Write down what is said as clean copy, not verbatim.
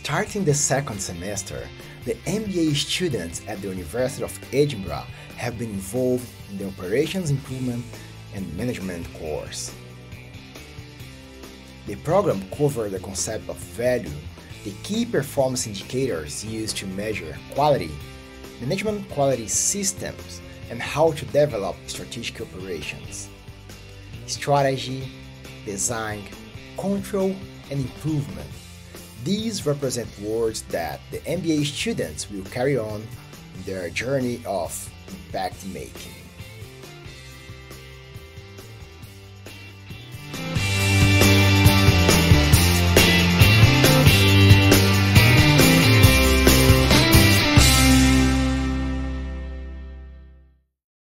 Starting the second semester, the MBA students at the University of Edinburgh have been involved in the Operations Improvement and Management course. The program covers the concept of value, the key performance indicators used to measure quality, management quality systems, and how to develop strategic operations, strategy, design, control, and improvement. These represent words that the MBA students will carry on in their journey of impact making.